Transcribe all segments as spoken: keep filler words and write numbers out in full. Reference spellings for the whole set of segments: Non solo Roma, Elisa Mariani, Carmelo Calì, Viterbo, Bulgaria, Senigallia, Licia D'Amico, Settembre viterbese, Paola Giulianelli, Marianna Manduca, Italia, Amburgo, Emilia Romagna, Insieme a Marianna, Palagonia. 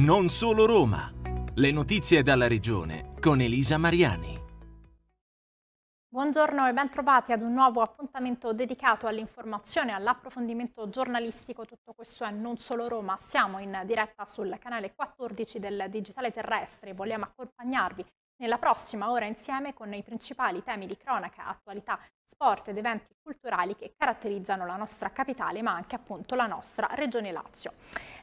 Non solo Roma. Le notizie dalla regione con Elisa Mariani. Buongiorno e bentrovati ad un nuovo appuntamento dedicato all'informazione e all'approfondimento giornalistico. Tutto questo è Non Solo Roma. Siamo in diretta sul canale quattordici del Digitale Terrestre e vogliamo accompagnarvi nella prossima ora insieme con i principali temi di cronaca, attualità, sport ed eventi culturali che caratterizzano la nostra capitale ma anche appunto la nostra regione Lazio.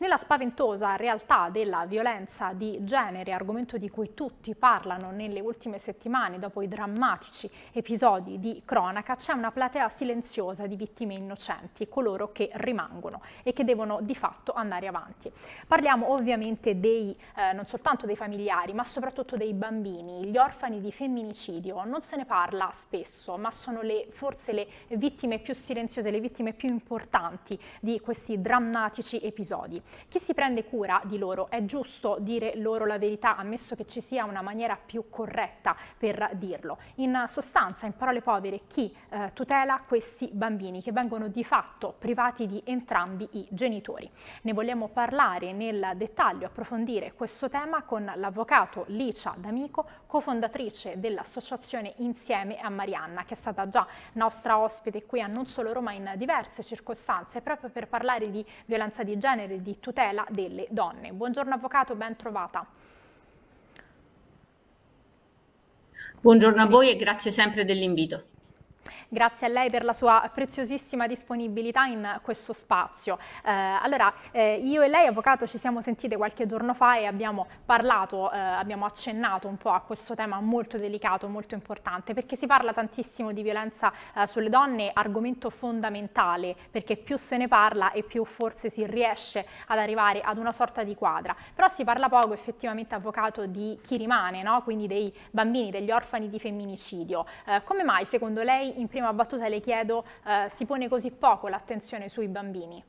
Nella spaventosa realtà della violenza di genere, argomento di cui tutti parlano nelle ultime settimane dopo i drammatici episodi di cronaca, c'è una platea silenziosa di vittime innocenti, coloro che rimangono e che devono di fatto andare avanti. Parliamo ovviamente dei, eh, non soltanto dei familiari ma soprattutto dei bambini, gli orfani di femminicidio. Non se ne parla spesso ma sono le forse le vittime più silenziose, le vittime più importanti di questi drammatici episodi. Chi si prende cura di loro? È giusto dire loro la verità, ammesso che ci sia una maniera più corretta per dirlo. In sostanza, in parole povere, chi eh, tutela questi bambini che vengono di fatto privati di entrambi i genitori? Ne vogliamo parlare nel dettaglio, approfondire questo tema con l'avvocato Licia D'Amico, cofondatrice dell'associazione Insieme a Marianna, che è stata già nostra ospite qui a Non Solo Roma in diverse circostanze, proprio per parlare di violenza di genere e di tutela delle donne. Buongiorno avvocato, ben trovata. Buongiorno a voi e grazie sempre dell'invito. Grazie a lei per la sua preziosissima disponibilità in questo spazio. Eh, allora, eh, io e lei, avvocato, ci siamo sentite qualche giorno fa e abbiamo parlato, eh, abbiamo accennato un po' a questo tema molto delicato, molto importante, perché si parla tantissimo di violenza eh, sulle donne, argomento fondamentale, perché più se ne parla e più forse si riesce ad arrivare ad una sorta di quadra. Però si parla poco effettivamente, avvocato, di chi rimane, no? Quindi dei bambini, degli orfani di femminicidio. Eh, come mai, secondo lei, in prima a battuta le chiedo, eh, si pone così poco l'attenzione sui bambini?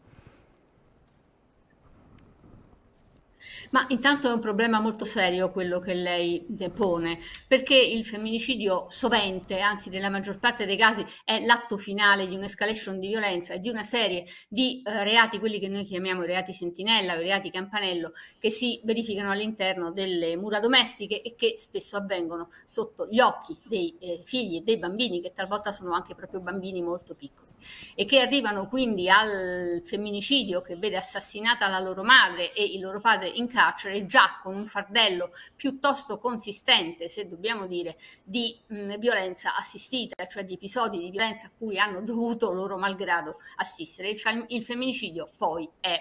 Ma intanto è un problema molto serio quello che lei pone, perché il femminicidio sovente, anzi nella maggior parte dei casi, è l'atto finale di un'escalation di violenza e di una serie di eh, reati, quelli che noi chiamiamo reati sentinella o reati campanello, che si verificano all'interno delle mura domestiche e che spesso avvengono sotto gli occhi dei eh, figli e dei bambini, che talvolta sono anche proprio bambini molto piccoli, e che arrivano quindi al femminicidio che vede assassinata la loro madre e il loro padre in carcere, già con un fardello piuttosto consistente, se dobbiamo dire, di mh, violenza assistita, cioè di episodi di violenza a cui hanno dovuto loro malgrado assistere. Il, fem il femminicidio poi è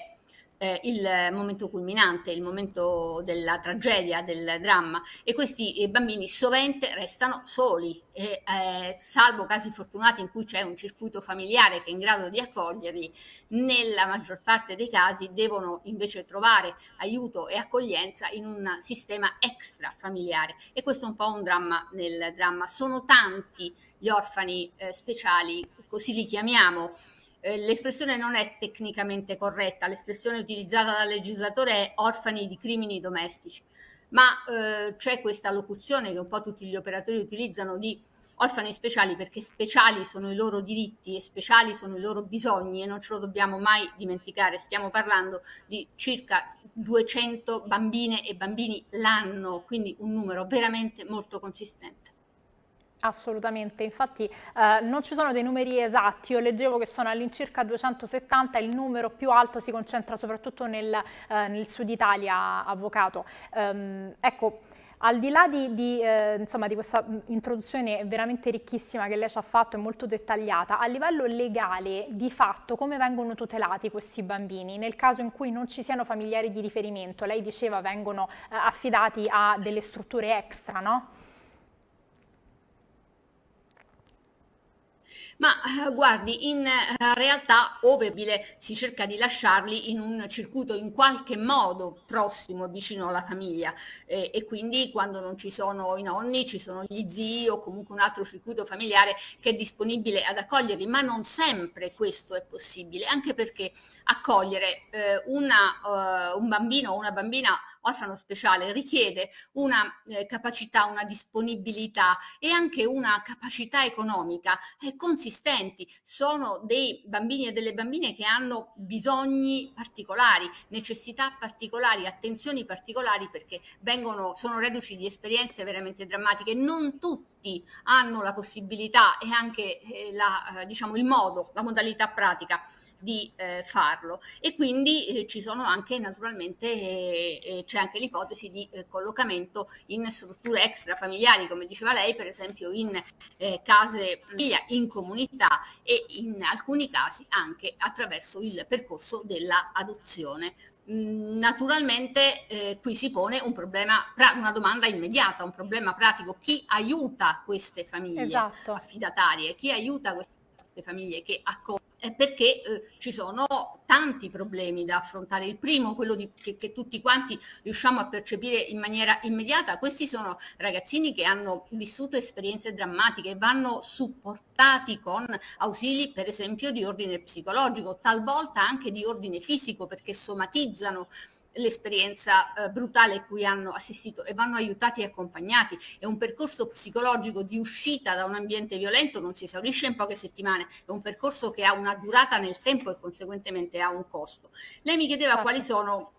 eh, il momento culminante, il momento della tragedia, del dramma, e questi eh, bambini sovente restano soli, e, eh, salvo casi fortunati in cui c'è un circuito familiare che è in grado di accoglierli, nella maggior parte dei casi devono invece trovare aiuto e accoglienza in un sistema extrafamiliare, e questo è un po' un dramma nel dramma. Sono tanti gli orfani eh, speciali, così li chiamiamo. Eh, l'espressione non è tecnicamente corretta, l'espressione utilizzata dal legislatore è orfani di crimini domestici, ma eh, c'è questa locuzione che un po' tutti gli operatori utilizzano di orfani speciali, perché speciali sono i loro diritti e speciali sono i loro bisogni, e non ce lo dobbiamo mai dimenticare. Stiamo parlando di circa duecento bambine e bambini l'anno, quindi un numero veramente molto consistente. Assolutamente, infatti eh, non ci sono dei numeri esatti, io leggevo che sono all'incirca duecentosettanta, il numero più alto si concentra soprattutto nel, eh, nel sud Italia, avvocato. Ehm, ecco, al di là di, di, eh, insomma, di questa introduzione veramente ricchissima che lei ci ha fatto e molto dettagliata, a livello legale di fatto come vengono tutelati questi bambini? Nel caso in cui non ci siano familiari di riferimento, lei diceva vengono eh, affidati a delle strutture extra, no? Ma guardi, in realtà, ove possibile, si cerca di lasciarli in un circuito in qualche modo prossimo, vicino alla famiglia, e, e quindi quando non ci sono i nonni ci sono gli zii o comunque un altro circuito familiare che è disponibile ad accoglierli, ma non sempre questo è possibile, anche perché accogliere eh, una, eh, un bambino o una bambina orfano speciale richiede una eh, capacità, una disponibilità e anche una capacità economica, eh, consistenti, sono dei bambini e delle bambine che hanno bisogni particolari, necessità particolari, attenzioni particolari, perché vengono, sono reduci di esperienze veramente drammatiche. Non tutti hanno la possibilità e anche eh, la, diciamo, il modo, la modalità pratica di eh, farlo, e quindi eh, ci sono anche naturalmente eh, eh, c'è anche l'ipotesi di eh, collocamento in strutture extrafamiliari, come diceva lei, per esempio in eh, case, in comunità, e in alcuni casi anche attraverso il percorso della adozione. Naturalmente eh, qui si pone un problema, una domanda immediata, un problema pratico: chi aiuta queste famiglie, esatto, affidatarie, chi aiuta queste famiglie che accolgono? Perché eh, ci sono tanti problemi da affrontare. Il primo, quello di, che, che tutti quanti riusciamo a percepire in maniera immediata: questi sono ragazzini che hanno vissuto esperienze drammatiche, vanno supportati con ausili per esempio di ordine psicologico, talvolta anche di ordine fisico, perché somatizzano l'esperienza eh, brutale cui hanno assistito, e vanno aiutati e accompagnati. È un percorso psicologico di uscita da un ambiente violento, non si esaurisce in poche settimane, è un percorso che ha una durata nel tempo e conseguentemente ha un costo. Lei mi chiedeva, certo, quali sono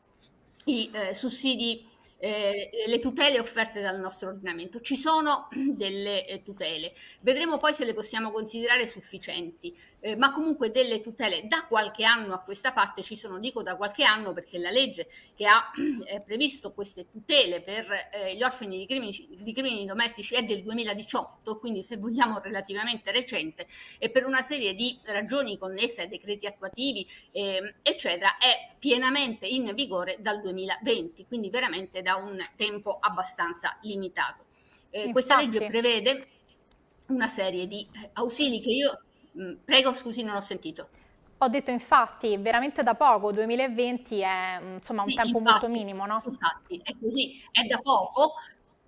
i eh, sussidi, Eh, le tutele offerte dal nostro ordinamento. Ci sono delle eh, tutele, vedremo poi se le possiamo considerare sufficienti, eh, ma comunque delle tutele da qualche anno a questa parte ci sono. Dico da qualche anno perché la legge che ha eh, previsto queste tutele per eh, gli orfani di crimini, di crimini domestici è del duemiladiciotto, quindi se vogliamo relativamente recente, e per una serie di ragioni connesse ai decreti attuativi eh, eccetera è pienamente in vigore dal duemilaventi, quindi veramente da un tempo abbastanza limitato. Eh, questa legge prevede una serie di ausili che io... Mh, prego, scusi, non ho sentito. Ho detto infatti, veramente da poco, duemilaventi è insomma un sì, tempo infatti, molto minimo, no? Infatti, è così, è da poco...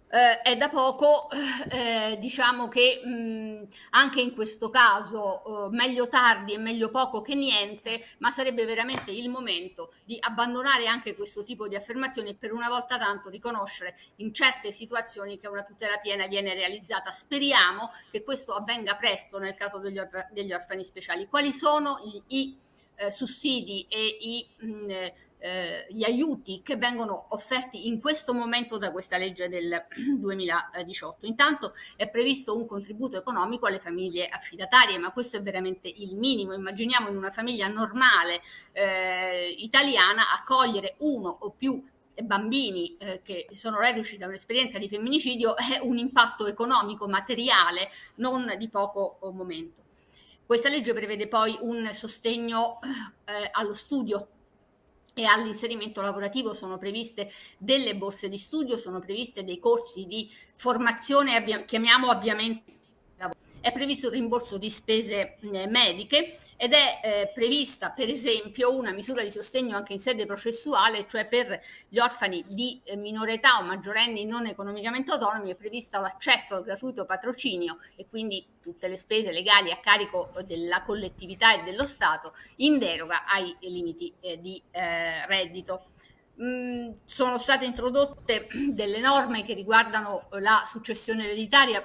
Eh, è da poco, eh, diciamo che mh, anche in questo caso eh, meglio tardi e meglio poco che niente, ma sarebbe veramente il momento di abbandonare anche questo tipo di affermazioni e per una volta tanto riconoscere in certe situazioni che una tutela piena viene realizzata. Speriamo che questo avvenga presto nel caso degli, or- degli orfani speciali. Quali sono i, i eh, sussidi e i... Mh, gli aiuti che vengono offerti in questo momento da questa legge del duemiladiciotto? Intanto è previsto un contributo economico alle famiglie affidatarie, ma questo è veramente il minimo. Immaginiamo in una famiglia normale eh, italiana accogliere uno o più bambini eh, che sono reduci da un'esperienza di femminicidio è un impatto economico materiale non di poco momento. Questa legge prevede poi un sostegno eh, allo studio e all'inserimento lavorativo. Sono previste delle borse di studio, sono previste dei corsi di formazione, avvia- chiamiamo avviamento. È previsto il rimborso di spese eh, mediche ed è eh, prevista per esempio una misura di sostegno anche in sede processuale, cioè per gli orfani di eh, minore età o maggiorenni non economicamente autonomi è previsto l'accesso al gratuito patrocinio e quindi tutte le spese legali a carico della collettività e dello Stato in deroga ai limiti eh, di eh, reddito. Mm, sono state introdotte delle norme che riguardano la successione ereditaria.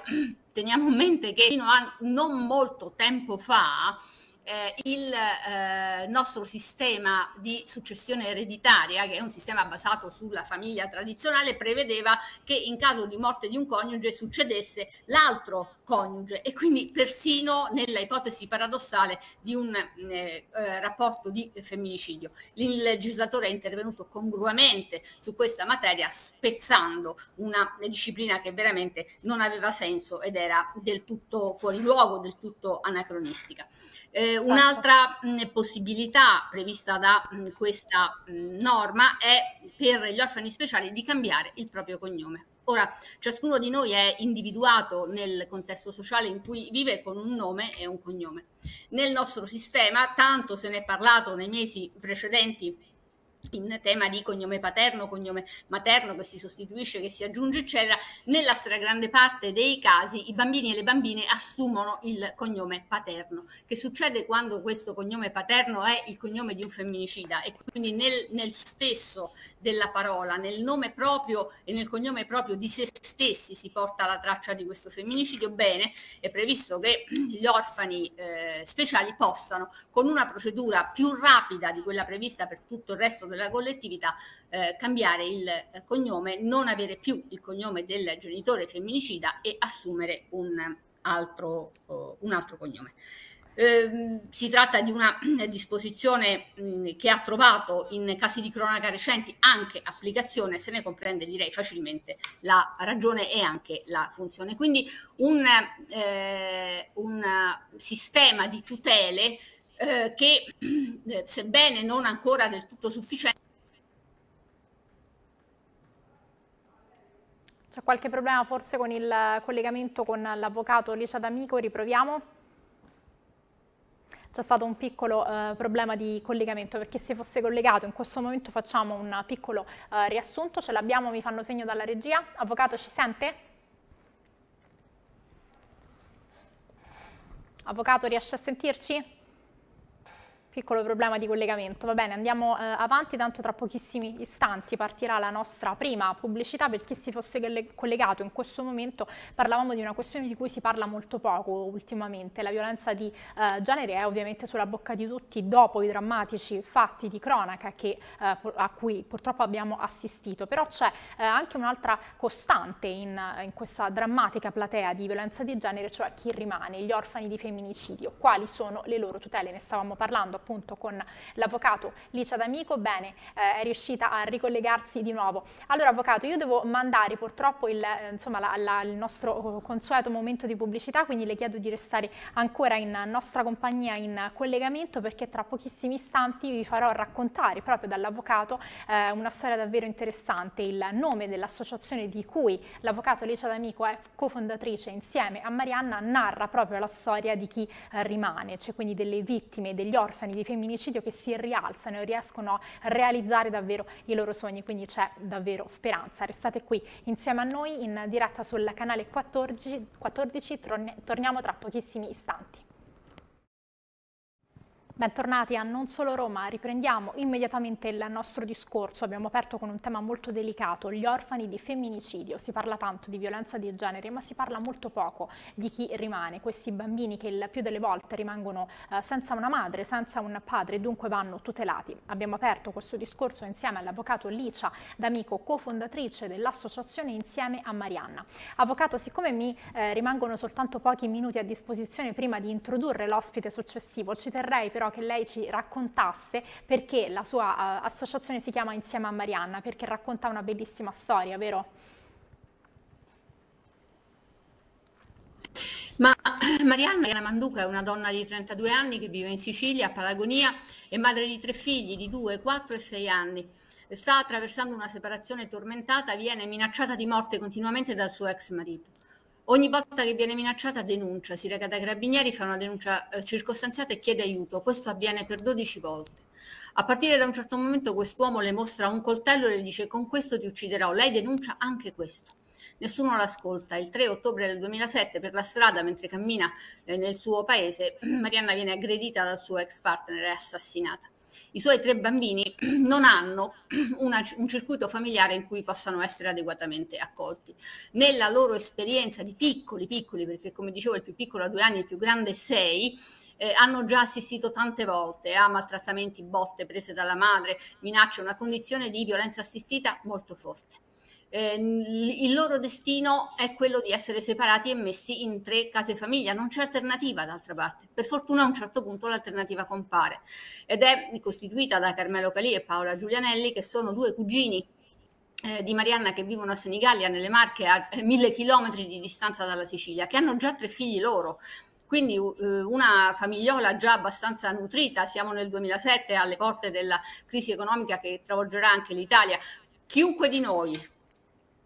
Teniamo a mente che fino a non molto tempo fa eh, il eh, nostro sistema di successione ereditaria, che è un sistema basato sulla famiglia tradizionale, prevedeva che in caso di morte di un coniuge succedesse l'altro coniuge, e quindi persino nella ipotesi paradossale di un eh, eh, rapporto di femminicidio. Il legislatore è intervenuto congruamente su questa materia, spezzando una disciplina che veramente non aveva senso ed era del tutto fuori luogo, del tutto anacronistica. Eh, esatto. Un'altra mh, possibilità prevista da mh, questa mh, norma è per gli orfani speciali di cambiare il proprio cognome. Ora, ciascuno di noi è individuato nel contesto sociale in cui vive con un nome e un cognome. Nel nostro sistema, tanto se ne è parlato nei mesi precedenti in tema di cognome paterno, cognome materno che si sostituisce, che si aggiunge eccetera, nella stragrande parte dei casi i bambini e le bambine assumono il cognome paterno. Che succede quando questo cognome paterno è il cognome di un femminicida? E quindi nel, nel stesso della parola, nel nome proprio e nel cognome proprio di se stessi si porta la traccia di questo femminicidio. Bene, è previsto che gli orfani eh, speciali possano, con una procedura più rapida di quella prevista per tutto il resto della collettività, eh, cambiare il eh, cognome, non avere più il cognome del genitore femminicida e assumere un altro, uh, un altro cognome. Eh, si tratta di una eh, disposizione mh, che ha trovato in casi di cronaca recenti anche applicazione, se ne comprende direi facilmente la ragione e anche la funzione. Quindi un, eh, un sistema di tutele eh, che eh, sebbene non ancora del tutto sufficiente. C'è qualche problema forse con il collegamento con l'avvocato Licia D'Amico? Riproviamo. C'è stato un piccolo eh, problema di collegamento, perché se fosse collegato in questo momento facciamo un piccolo eh, riassunto. Ce l'abbiamo, mi fanno segno dalla regia. Avvocato, ci sente? Avvocato, riesce a sentirci? Piccolo problema di collegamento. Va bene, andiamo eh, avanti, tanto tra pochissimi istanti partirà la nostra prima pubblicità. Per chi si fosse collegato in questo momento, parlavamo di una questione di cui si parla molto poco ultimamente. La violenza di eh, genere è ovviamente sulla bocca di tutti dopo i drammatici fatti di cronaca che, eh, a cui purtroppo abbiamo assistito, però c'è eh, anche un'altra costante in, in questa drammatica platea di violenza di genere, cioè chi rimane, gli orfani di femminicidio. Quali sono le loro tutele? Ne stavamo parlando appunto con l'avvocato Licia D'Amico. Bene, eh, è riuscita a ricollegarsi di nuovo. Allora avvocato, io devo mandare purtroppo il, insomma, la, la, il nostro consueto momento di pubblicità, quindi le chiedo di restare ancora in nostra compagnia in collegamento, perché tra pochissimi istanti vi farò raccontare proprio dall'avvocato eh, una storia davvero interessante. Il nome dell'associazione di cui l'avvocato Licia D'Amico è cofondatrice insieme a Marianna narra proprio la storia di chi eh, rimane, cioè quindi delle vittime, degli orfani di femminicidio che si rialzano e riescono a realizzare davvero i loro sogni. Quindi c'è davvero speranza. Restate qui insieme a noi in diretta sul canale quattordici, quattordici. Torniamo tra pochissimi istanti. Bentornati a Non Solo Roma, riprendiamo immediatamente il nostro discorso. Abbiamo aperto con un tema molto delicato, gli orfani di femminicidio. Si parla tanto di violenza di genere, ma si parla molto poco di chi rimane, questi bambini che il più delle volte rimangono eh, senza una madre, senza un padre, e dunque vanno tutelati. Abbiamo aperto questo discorso insieme all'avvocato Licia D'Amico, cofondatrice dell'associazione Insieme a Marianna. Avvocato, siccome mi eh, rimangono soltanto pochi minuti a disposizione prima di introdurre l'ospite successivo, ci terrei però che lei ci raccontasse perché la sua uh, associazione si chiama Insieme a Marianna, perché racconta una bellissima storia, vero? Ma Marianna Manduca è una donna di trentadue anni che vive in Sicilia, a Palagonia, è madre di tre figli di due, quattro e sei anni. Sta attraversando una separazione tormentata, viene minacciata di morte continuamente dal suo ex marito. Ogni volta che viene minacciata denuncia, si reca dai carabinieri, fa una denuncia eh, circostanziata e chiede aiuto. Questo avviene per dodici volte. A partire da un certo momento quest'uomo le mostra un coltello e le dice: con questo ti ucciderò. Lei denuncia anche questo. Nessuno l'ascolta. Il tre ottobre del duemilasette, per la strada, mentre cammina eh, nel suo paese, Marianna viene aggredita dal suo ex partner e assassinata. I suoi tre bambini non hanno una, un circuito familiare in cui possano essere adeguatamente accolti. Nella loro esperienza di piccoli, piccoli, perché come dicevo il più piccolo ha due anni, il più grande sei, eh, hanno già assistito tante volte a maltrattamenti, botte prese dalla madre, minacce, una condizione di violenza assistita molto forte. Eh, il loro destino è quello di essere separati e messi in tre case famiglia, non c'è alternativa d'altra parte. Per fortuna a un certo punto l'alternativa compare ed è costituita da Carmelo Calì e Paola Giulianelli, che sono due cugini eh, di Marianna che vivono a Senigallia nelle Marche, a mille chilometri di distanza dalla Sicilia, che hanno già tre figli loro. Quindi una famigliola già abbastanza nutrita, siamo nel duemilasette, alle porte della crisi economica che travolgerà anche l'Italia. Chiunque di noi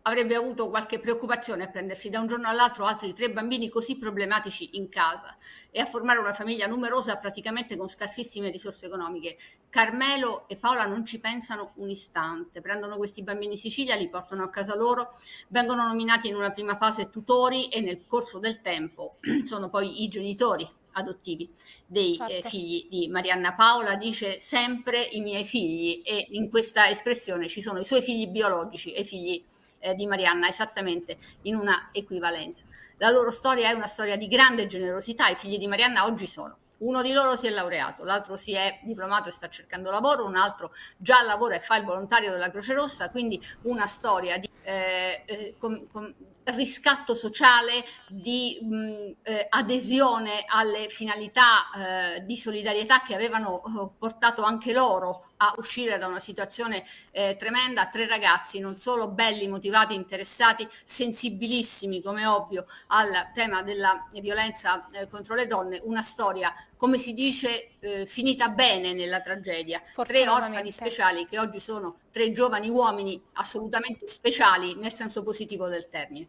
avrebbe avuto qualche preoccupazione a prendersi da un giorno all'altro altri tre bambini così problematici in casa e a formare una famiglia numerosa praticamente con scarsissime risorse economiche. Carmelo e Paola non ci pensano un istante, prendono questi bambini in Sicilia, li portano a casa loro, vengono nominati in una prima fase tutori e nel corso del tempo sono poi i genitori adottivi dei eh, figli di Marianna. Paola dice sempre "i miei figli" e in questa espressione ci sono i suoi figli biologici e i figli eh, di Marianna esattamente in una equivalenza. La loro storia è una storia di grande generosità, i figli di Marianna oggi sono. Uno di loro si è laureato, l'altro si è diplomato e sta cercando lavoro, un altro già lavora e fa il volontario della Croce Rossa, quindi una storia di eh, eh, com, com, riscatto sociale, di mh, eh, adesione alle finalità eh, di solidarietà che avevano portato anche loro a uscire da una situazione eh, tremenda. Tre ragazzi non solo belli, motivati, interessati, sensibilissimi come ovvio al tema della violenza eh, contro le donne, una storia come si dice eh, finita bene nella tragedia, tre orfani speciali che oggi sono tre giovani uomini assolutamente speciali nel senso positivo del termine.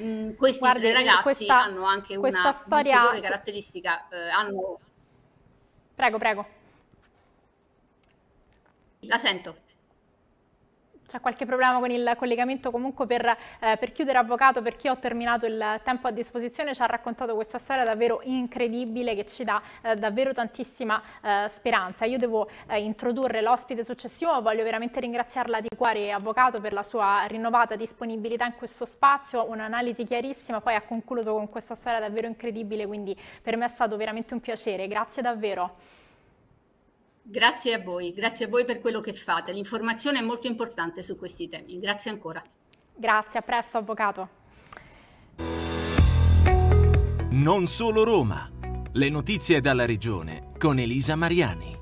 Mm, questi Guardi, tre ragazzi questa, hanno anche una storia... ulteriore caratteristica, eh, hanno... Prego, prego. La sento. C'è qualche problema con il collegamento, comunque per, eh, per chiudere, avvocato, per chi ho terminato il tempo a disposizione, ci ha raccontato questa storia davvero incredibile che ci dà eh, davvero tantissima eh, speranza. Io devo eh, introdurre l'ospite successivo, voglio veramente ringraziarla di cuore, avvocato, per la sua rinnovata disponibilità in questo spazio, un'analisi chiarissima, poi ha concluso con questa storia davvero incredibile, quindi per me è stato veramente un piacere, grazie davvero. Grazie a voi, grazie a voi per quello che fate, l'informazione è molto importante su questi temi, grazie ancora. Grazie, a presto avvocato. Non solo Roma, le notizie dalla regione con Elisa Mariani.